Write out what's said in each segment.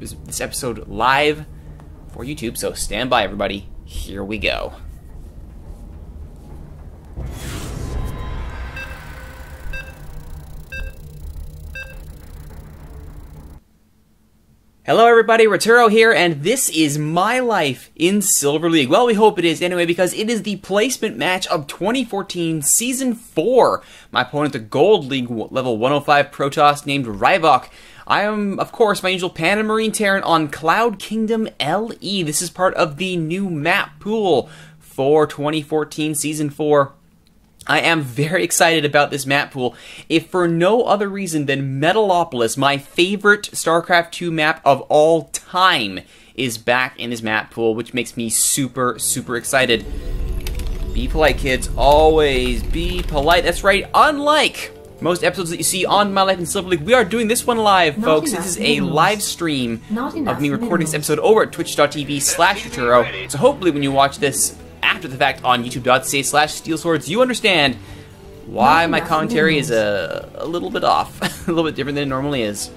this episode live for YouTube, so stand by, everybody. Here we go. Hello everybody, Rituro here, and this is my life in Silver League. Well, we hope it is anyway, because it is the placement match of 2014 Season 4. My opponent, the Gold League level 105 Protoss named Ryvok. I am, of course, my usual Panamarine Terran on Cloud Kingdom LE. This is part of the new map pool for 2014 Season 4. I am very excited about this map pool, if for no other reason than Metalopolis, my favorite Starcraft 2 map of all time, is back in this map pool, which makes me super, super excited. Be polite, kids. Always be polite. That's right. Unlike most episodes that you see on My Life in Silver League, we are doing this one live, folks. This is a live stream of me recording this episode over at twitch.tv/Rituro, so hopefully when you watch this after the fact on youtube.ca/Steelswords, you understand why my commentary is a little bit off, a little bit different than it normally is.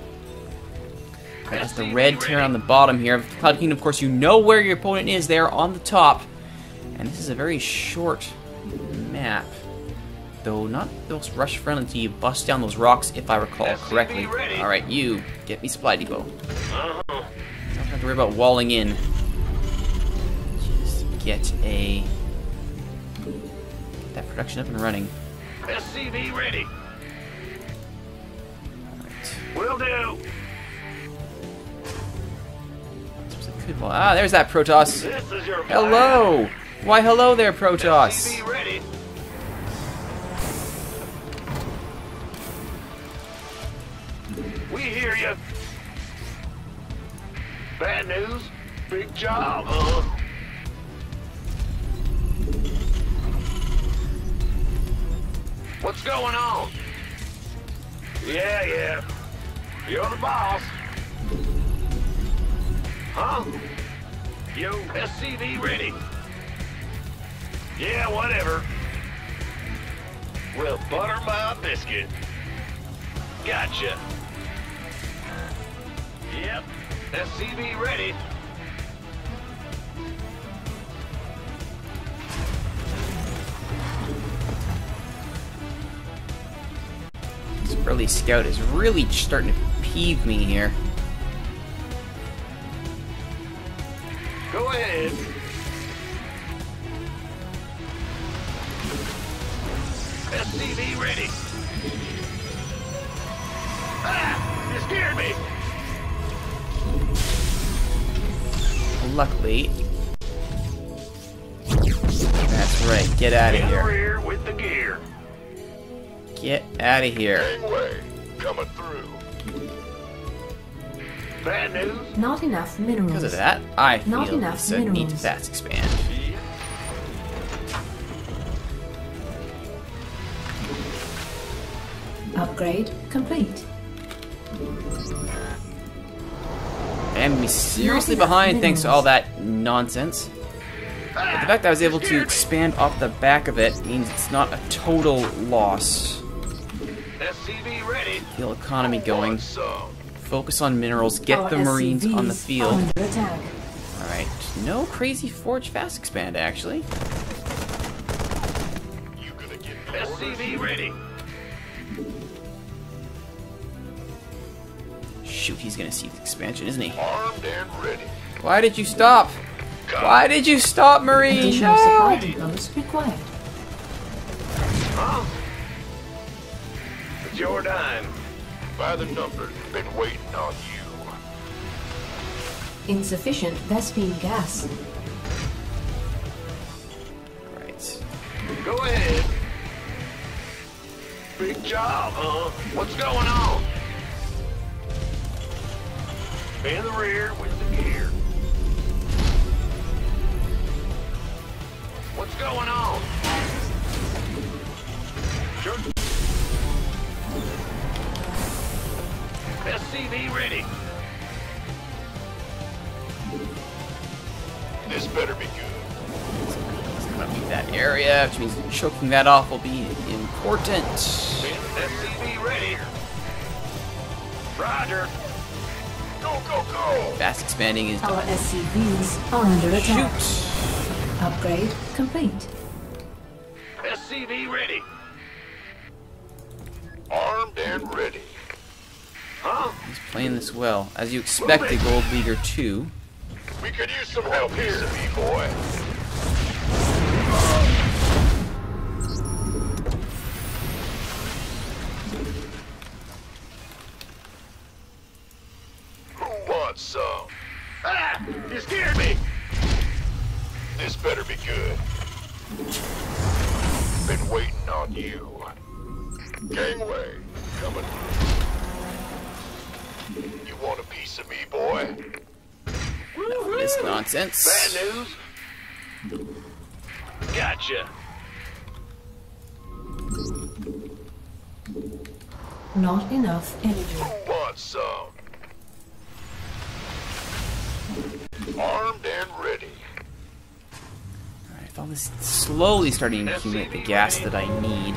That's the red Terran on the bottom here. Cloud Kingdom, of course, you know where your opponent is there on the top. And this is a very short map, though not the most rush friendly until you bust down those rocks, if I recall correctly. Alright, you, get me supply depot. I don't have to worry about walling in. Get that production up and running. SCV ready. Alright. Will do. Ah, there's that Protoss. Hello. Why, hello there, Protoss. SCV ready. We hear you. Bad news. Big job. What's going on? Yeah, yeah. You're the boss. Huh? Yo, SCV ready. Yeah, whatever. Well, butter my biscuit. Gotcha. Yep, SCV ready. Early scout is really starting to peeve me here. Go ahead. SCV ready. Ah! You scared me! Luckily. That's right, get out of here. Rear with the gear. Get out of here. Gangway, coming through. Bad news. Not enough minerals. Because of that, I feel it's a need to fast expand. Upgrade complete. And we seriously behind thanks to all that nonsense. But the fact that I was able to expand off the back of it means it's not a total loss. SCV ready. Feel economy going. Focus on minerals. Get the Marines SCVs on the field. Alright. No crazy forge fast expand, actually. You gonna get SCV ready. Shoot, he's gonna see the expansion, isn't he? Armed and ready. Why did you stop? Why did you stop, Marine? No! Huh? It's your dime. By the numbers, been waiting on you. Insufficient Vespine gas. Right. Go ahead. Big job, huh? What's going on? In the rear with the gear. What's going on? Sure. SCV ready. This better be good. It's gonna be that area, which means choking that off will be important. SCV ready. Roger. Go, go, go! Fast expanding is done. Our SCVs are under attack. Shoot! Upgrade complete. SCV ready. Armed and ready. Huh? He's playing this well. As you expect, the Gold Leaguer 2. We could use some help here, SCV boy. Who wants some? Ah! You scared me! This better be good. Been waiting on you. Gangway, coming. You want a piece of me, boy? No, this nonsense. Bad news. Gotcha. Not enough energy. Who wants some? Armed and ready. Alright, with all this slowly starting to accumulate the gas that I need.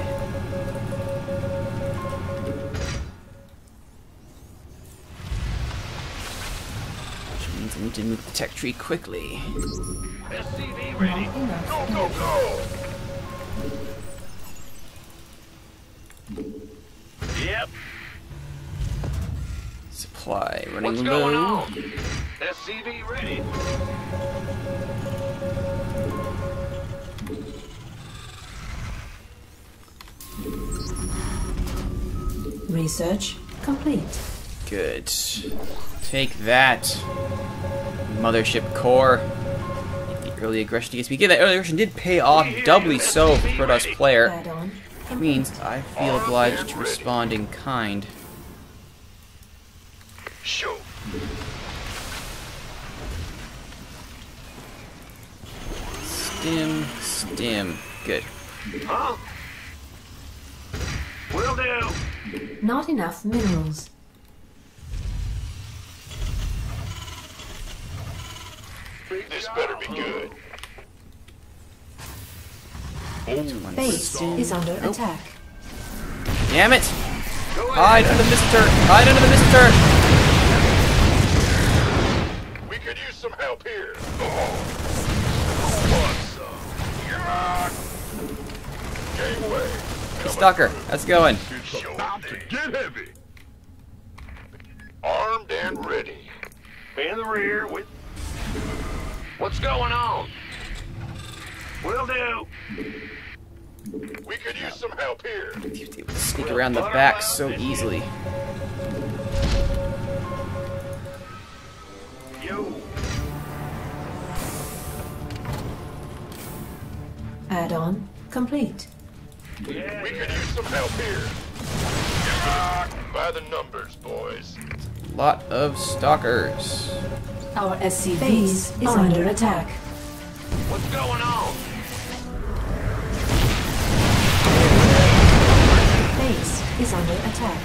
I need to move the tech tree quickly. SCV ready. Go, go, go! Yep. Supply running low. What's going on? SCV ready. Research complete. Good. Take that. Mothership core. The early aggression against me. Again, that early aggression did pay off doubly so for Protoss player. Which means I feel obliged to respond in kind. Show. Stim. Good. Huh? Will do. Not enough minerals. This better be good. Base is under attack. Damn it! Hide under the mist turret! Hide under the mist turret! We could use some help here. Hey, Stalker, how's it going? Get heavy. Armed and ready. In the rear with. What's going on? Will do. We could use some help here. Sneak around the back so easily. Yo. Add-on complete. Yeah. We could use some help here. By the numbers, boys. Lot of stalkers. Our SCVs is under attack. What's going on? Base is under attack.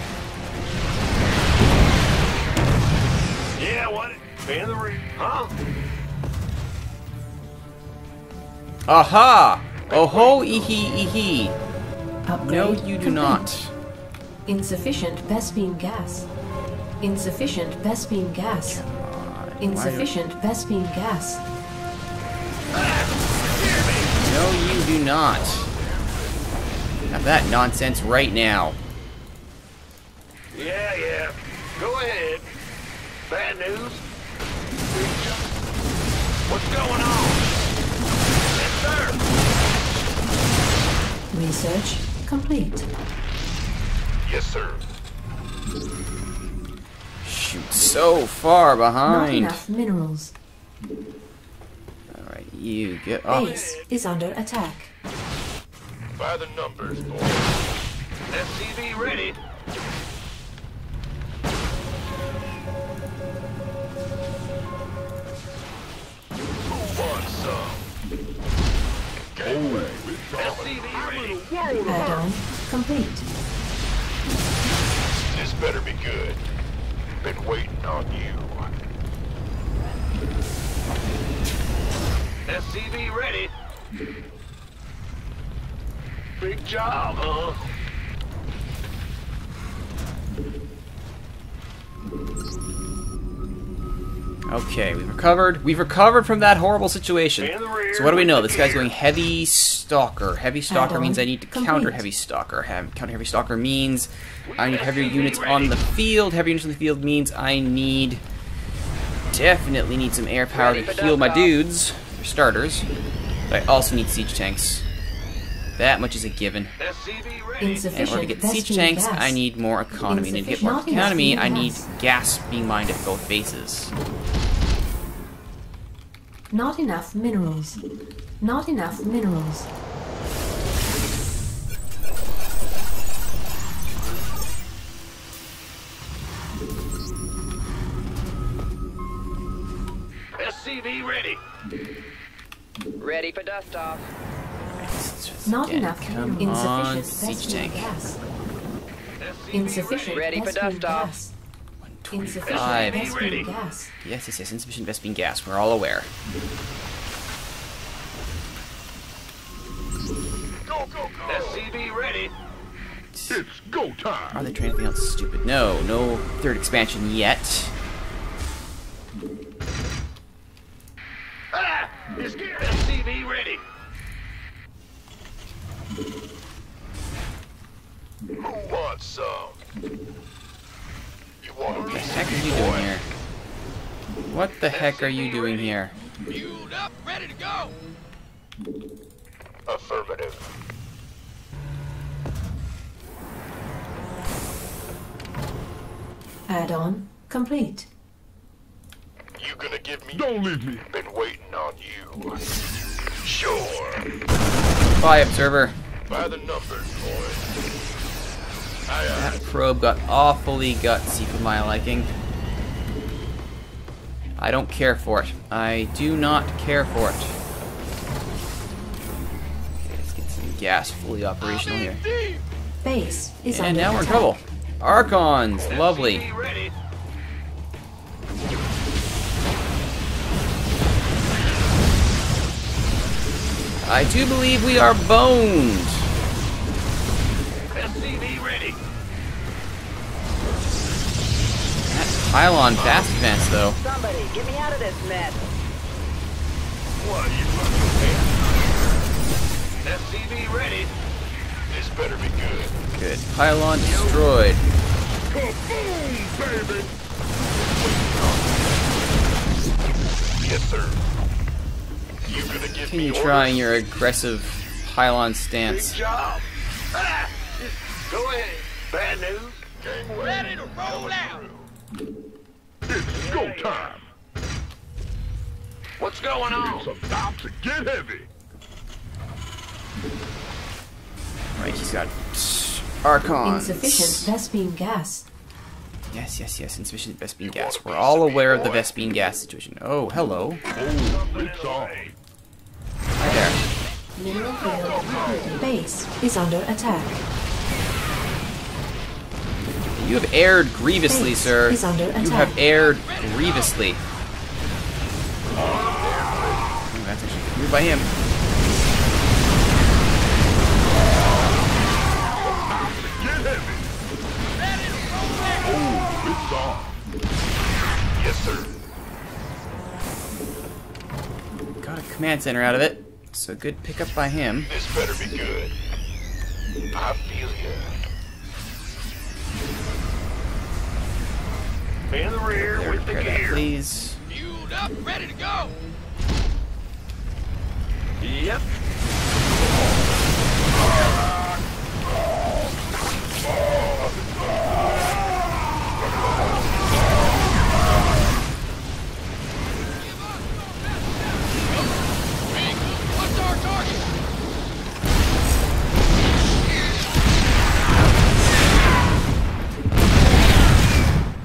Yeah, what? In the ring, huh? Aha! Oh ho! Ehe! Ehe! No, you do not. Insufficient Bespin gas. Insufficient Bespin gas. Insufficient Bespin gas. No, you do not. Have that nonsense right now. Yeah, yeah. Go ahead. Bad news. What's going on? Yes, sir. Research complete. Yes, sir. Shoot, so far behind. Not enough minerals. Alright, you get off. Base is under attack. By the numbers, boys. SCV ready. Who wants some? Gateway. SCV ready. Add-on complete. This better be good. Been waiting on you. SCV ready. Big job, huh? Okay, we've recovered. We've recovered from that horrible situation. So what do we know? This guy's going heavy stalker. Heavy stalker means I need to counter heavy stalker. Counter heavy stalker means I need heavier units on the field. Heavier units on the field means I need... Definitely need some air power to heal my dudes, for starters. But I also need siege tanks. That much is a given. And in order to get siege tanks, I need more economy. And to get more economy, I need gas being mined at both bases. Not enough minerals. Not enough minerals. SCV ready. Ready for dust off. Not enough. Insufficient. Siege tank. Insufficient. Ready for dust off. 125. Yes, yes, yes. Insufficient Vespine gas. We're all aware. Go, go, go. SCV ready. It's go time. Are they trying anything else stupid? No, no third expansion yet. Ah! It's geared. SCV ready. Who wants some? You want what the heck are you doing here? What the heck are you doing here? Fueled up, ready to go. Affirmative. Add-on complete. You gonna give me? Don't leave me. Been waiting on you. Sure. Bye, observer. By the numbers, boys. That probe got awfully gutsy for my liking. I don't care for it. I do not care for it. Okay, let's get some gas fully operational here. Base is and now we're in trouble. Archons, lovely. I do believe we are boned. SCV ready. That pylon fast advance, though. Somebody, get me out of this mess. What are you fucking paying? SCV ready. This better be good. Good. Pylon destroyed. Boom, baby. Yes, sir. Continue trying your aggressive pylon stance. Good job. Ah, go ahead. Bad news. Game ready to roll out. It's go time. What's going on? It's about to get heavy. Right, he's got Archons. Insufficient Vespine gas. Yes, yes, yes, insufficient Vespine gas. We're all aware of the Vespine gas situation. Oh, hello. Oh, it's on. Hi there. Mineral field base is under attack. You have erred grievously, base sir. Is under attack. You have erred grievously. Oh, that's actually moved by him. Yes, sir. Got a command center out of it, so good pick up by him. This better be good. I feel you. In the rear there, with the gear, that, please. Fueled up, ready to go. Yep.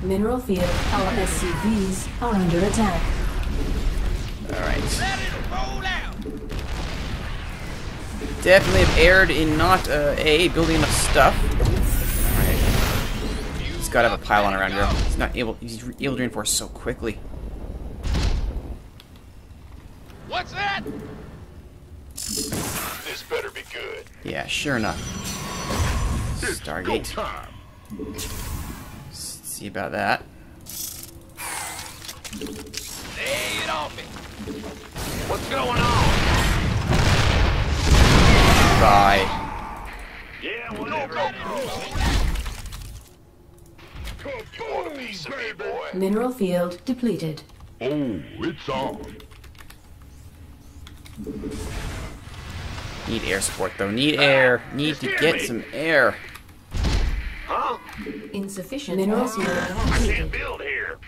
Mineral field, our SCVs are under attack. Alright. Definitely have erred in not building enough stuff. Alright. He's gotta have a pylon around here. He's not able to reinforce so quickly. What's that? This better be good. Yeah, sure enough. Stargate. See about that. What's going on? Bye. Yeah, whatever. Mineral field depleted. Oh, it's on. Need air support though. Need air. Need to get some air. Huh? Insufficient minerals. I can't build here.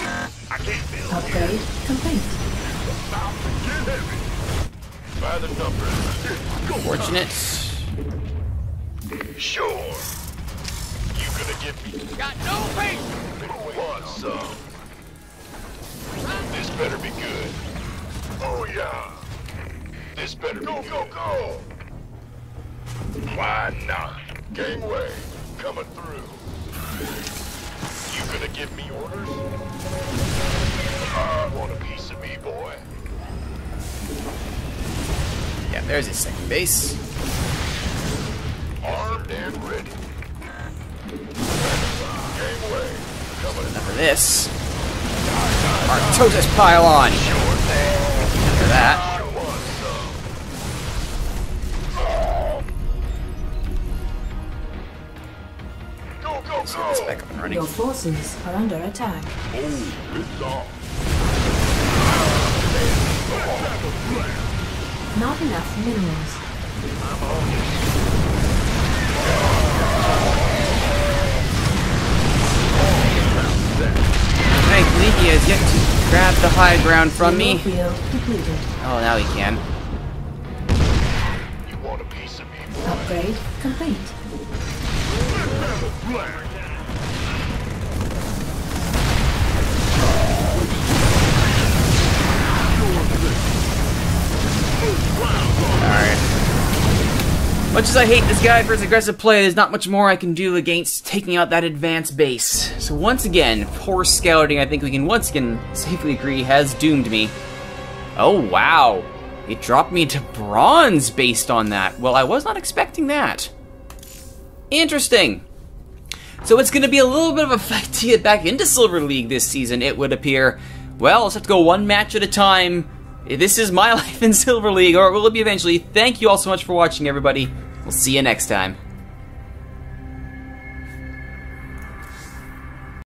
I can't build. Upgrade complete. By the numbers. Fortunate. Sure. You gonna get me? Got no patience. Want some? This better be good. Oh yeah. This better be good. Go, go, go! Why not? Gangway, coming through. You gonna give me orders? I want a piece of me, boy. Yeah, there's his second base. Armed and ready. Gangway, coming through. Enough of this. Artosis pylon! Sure thing. After that. So let's get back up and running. Your forces are under attack. Oh, it's off. Not enough minerals. Thankfully, he has yet to grab the high ground from me. Oh, now he can. You want a piece of me, boy? Upgrade complete. Alright. Much as I hate this guy for his aggressive play, there's not much more I can do against taking out that advanced base. So once again, poor scouting, I think we can once again safely agree, has doomed me. Oh wow. It dropped me to bronze based on that. Well, I was not expecting that. Interesting. So it's going to be a little bit of a fight to get back into Silver League this season, it would appear. Well, I'll just have to go one match at a time. This is my life in Silver League, or will it be eventually? Thank you all so much for watching, everybody. We'll see you next time.